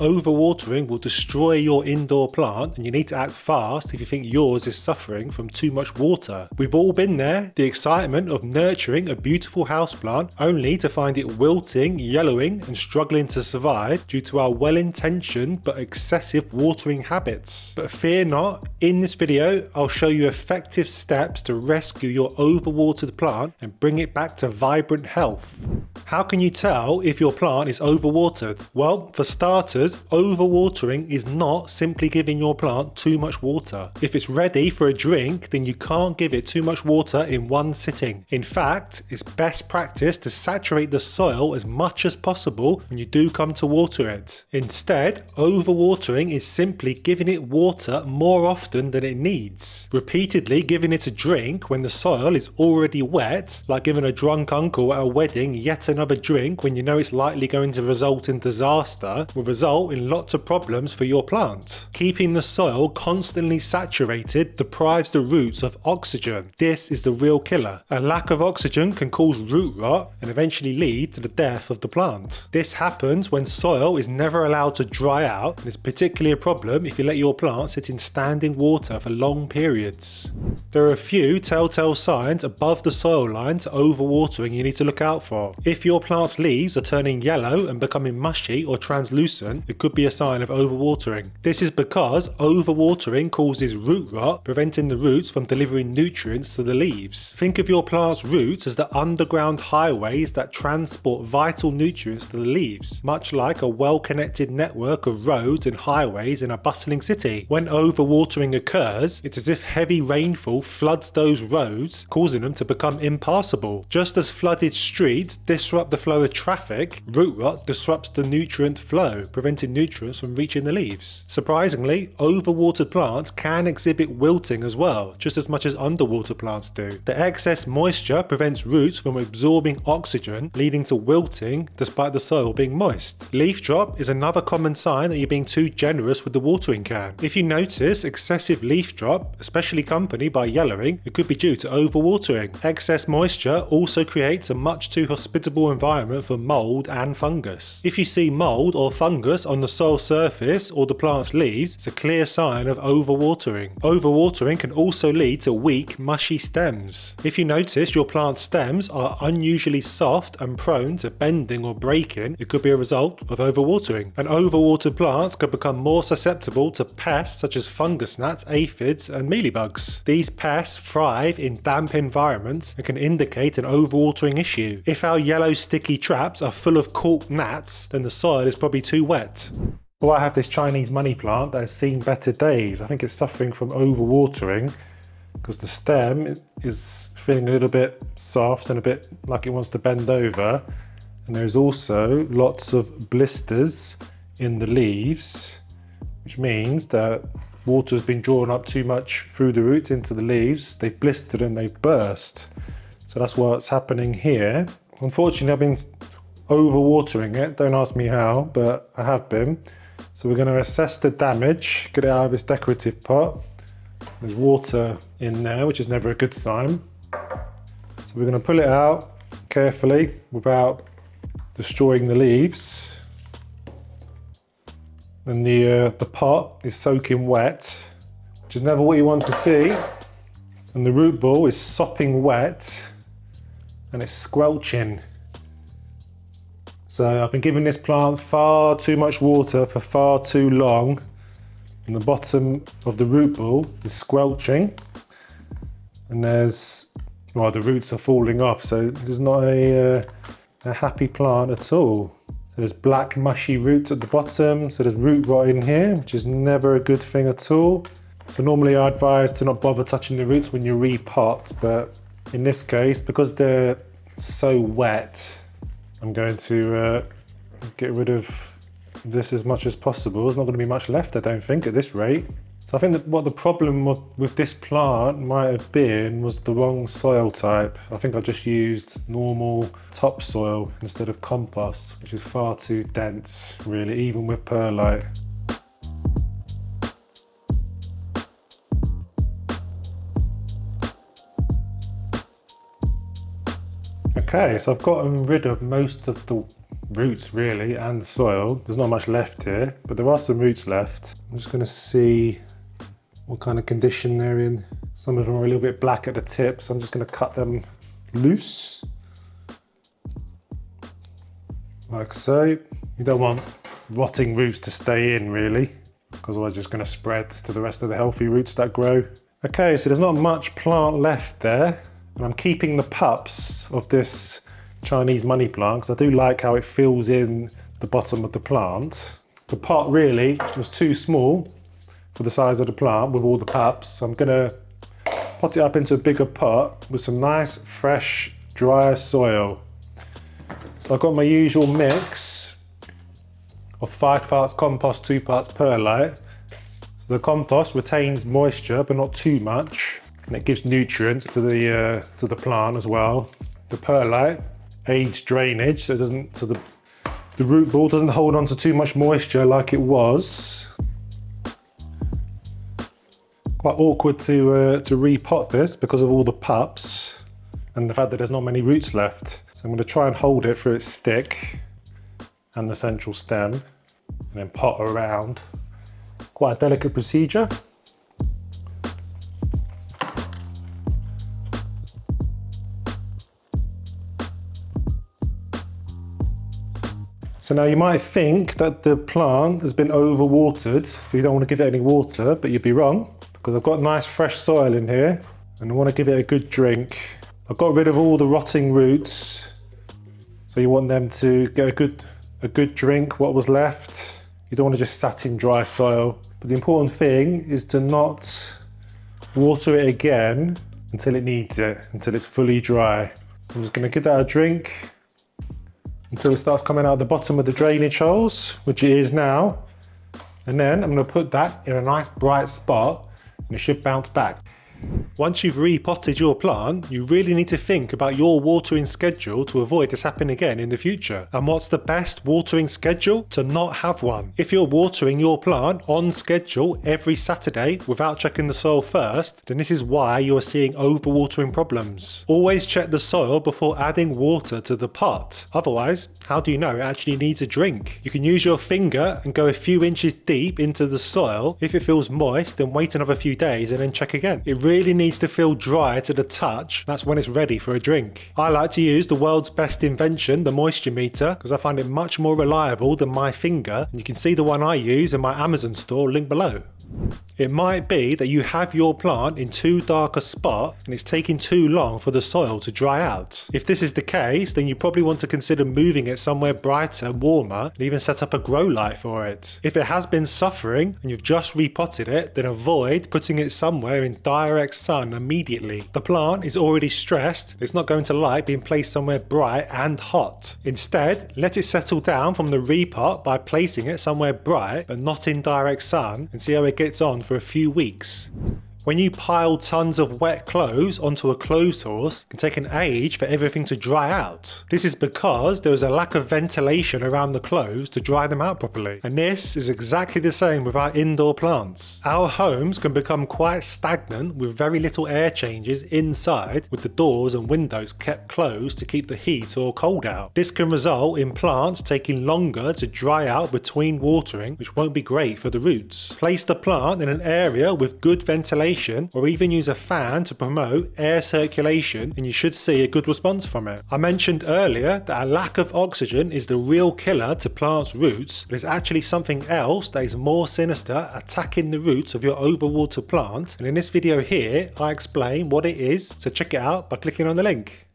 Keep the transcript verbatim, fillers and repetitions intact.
Overwatering will destroy your indoor plant, and you need to act fast if you think yours is suffering from too much water. We've all been there, the excitement of nurturing a beautiful houseplant only to find it wilting, yellowing and struggling to survive due to our well-intentioned but excessive watering habits. But fear not, in this video I'll show you effective steps to rescue your overwatered plant and bring it back to vibrant health. How can you tell if your plant is overwatered? Well, for starters, overwatering is not simply giving your plant too much water. If it's ready for a drink, then you can't give it too much water in one sitting. In fact, it's best practice to saturate the soil as much as possible when you do come to water it. Instead, overwatering is simply giving it water more often than it needs. Repeatedly giving it a drink when the soil is already wet, like giving a drunk uncle at a wedding yet another drink when you know it's likely going to result in disaster, will result in lots of problems for your plant. Keeping the soil constantly saturated deprives the roots of oxygen. This is the real killer. A lack of oxygen can cause root rot and eventually lead to the death of the plant. This happens when soil is never allowed to dry out, and is particularly a problem if you let your plant sit in standing water for long periods. There are a few telltale signs above the soil line to overwatering you need to look out for. If your plant's leaves are turning yellow and becoming mushy or translucent, it could be a sign of overwatering. This is because overwatering causes root rot, preventing the roots from delivering nutrients to the leaves. Think of your plant's roots as the underground highways that transport vital nutrients to the leaves, much like a well-connected network of roads and highways in a bustling city. When overwatering occurs, it's as if heavy rainfall floods those roads, causing them to become impassable. Just as flooded streets disrupt the flow of traffic, root rot disrupts the nutrient flow, preventing nutrients from reaching the leaves. Surprisingly, overwatered plants can exhibit wilting as well, just as much as underwater plants do. The excess moisture prevents roots from absorbing oxygen, leading to wilting despite the soil being moist. Leaf drop is another common sign that you're being too generous with the watering can. If you notice excessive leaf drop, especially accompanied by yellowing, it could be due to overwatering. Excess moisture also creates a much too hospitable environment for mold and fungus. If you see mold or fungus on the soil surface or the plant's leaves, it's a clear sign of overwatering. Overwatering can also lead to weak, mushy stems. If you notice your plant's stems are unusually soft and prone to bending or breaking, it could be a result of overwatering. And overwatered plants could become more susceptible to pests such as fungus gnats, aphids and mealybugs. These pests thrive in damp environments and can indicate an overwatering issue. If our yellow sticky traps are full of caught gnats, then the soil is probably too wet. Well, I have this Chinese money plant that has seen better days. I think it's suffering from overwatering because the stem is feeling a little bit soft and a bit like it wants to bend over. And there's also lots of blisters in the leaves, which means that water has been drawn up too much through the roots into the leaves. They've blistered and they've burst. So that's what's happening here. Unfortunately, I've been overwatering it, don't ask me how, but I have been. So we're going to assess the damage, get it out of its decorative pot. There's water in there, which is never a good sign. So we're going to pull it out carefully without destroying the leaves. And the, uh, the pot is soaking wet, which is never what you want to see. And the root ball is sopping wet and it's squelching. So I've been giving this plant far too much water for far too long, and the bottom of the root ball is squelching, and there's, well, the roots are falling off, so this is not a, uh, a happy plant at all. So there's black mushy roots at the bottom, so there's root rot in here, which is never a good thing at all. So normally I advise to not bother touching the roots when you repot, but in this case, because they're so wet, I'm going to uh, get rid of this as much as possible. There's not going to be much left, I don't think, at this rate. So I think that what the problem with, with this plant might have been was the wrong soil type. I think I just used normal topsoil instead of compost, which is far too dense, really, even with perlite. Okay, so I've gotten rid of most of the roots really, and soil. There's not much left here, but there are some roots left. I'm just gonna see what kind of condition they're in. Some of them are a little bit black at the tip, so I'm just gonna cut them loose. Like so. You don't want rotting roots to stay in really, because otherwise it's gonna spread to the rest of the healthy roots that grow. Okay, so there's not much plant left there, and I'm keeping the pups of this Chinese money plant because I do like how it fills in the bottom of the plant. The pot really was too small for the size of the plant with all the pups, so I'm gonna pot it up into a bigger pot with some nice, fresh, drier soil. So I've got my usual mix of five parts compost, two parts perlite. So the compost retains moisture, but not too much, and it gives nutrients to the uh, to the plant as well. The perlite aids drainage, so it doesn't, so the the root ball doesn't hold on to too much moisture like it was. Quite awkward to uh, to repot this because of all the pups and the fact that there's not many roots left. So I'm going to try and hold it through its stick and the central stem, and then pot around. Quite a delicate procedure. So now you might think that the plant has been overwatered, so you don't want to give it any water, but you'd be wrong, because I've got nice fresh soil in here and I want to give it a good drink. I've got rid of all the rotting roots, so you want them to get a good, a good drink, what was left. You don't want to just sat in dry soil. But the important thing is to not water it again until it needs it, until it's fully dry. So I'm just going to give that a drink until it starts coming out the bottom of the drainage holes, which it is now. And then I'm gonna put that in a nice bright spot and it should bounce back. Once you've repotted your plant, you really need to think about your watering schedule to avoid this happening again in the future. And what's the best watering schedule? To not have one. If you're watering your plant on schedule every Saturday without checking the soil first, then this is why you are seeing overwatering problems. Always check the soil before adding water to the pot. Otherwise, how do you know it actually needs a drink? You can use your finger and go a few inches deep into the soil. If it feels moist, then wait another few days and then check again. It really really needs to feel dry to the touch. That's when it's ready for a drink. I like to use the world's best invention, the moisture meter, because I find it much more reliable than my finger, and you can see the one I use in my Amazon store, link below. It might be that you have your plant in too dark a spot and it's taking too long for the soil to dry out. If this is the case, then you probably want to consider moving it somewhere brighter, warmer, and even set up a grow light for it. If it has been suffering and you've just repotted it, then avoid putting it somewhere in direct sun immediately. The plant is already stressed, it's not going to like being placed somewhere bright and hot. Instead, let it settle down from the repot by placing it somewhere bright but not in direct sun, and see how it gets on for a few weeks. When you pile tons of wet clothes onto a clothes horse, it can take an age for everything to dry out. This is because there is a lack of ventilation around the clothes to dry them out properly. And this is exactly the same with our indoor plants. Our homes can become quite stagnant with very little air changes inside, with the doors and windows kept closed to keep the heat or cold out. This can result in plants taking longer to dry out between watering, which won't be great for the roots. Place the plant in an area with good ventilation, or even use a fan to promote air circulation, and you should see a good response from it. I mentioned earlier that a lack of oxygen is the real killer to plants' roots, but it's actually something else that is more sinister attacking the roots of your overwatered plant, and in this video here I explain what it is, so check it out by clicking on the link.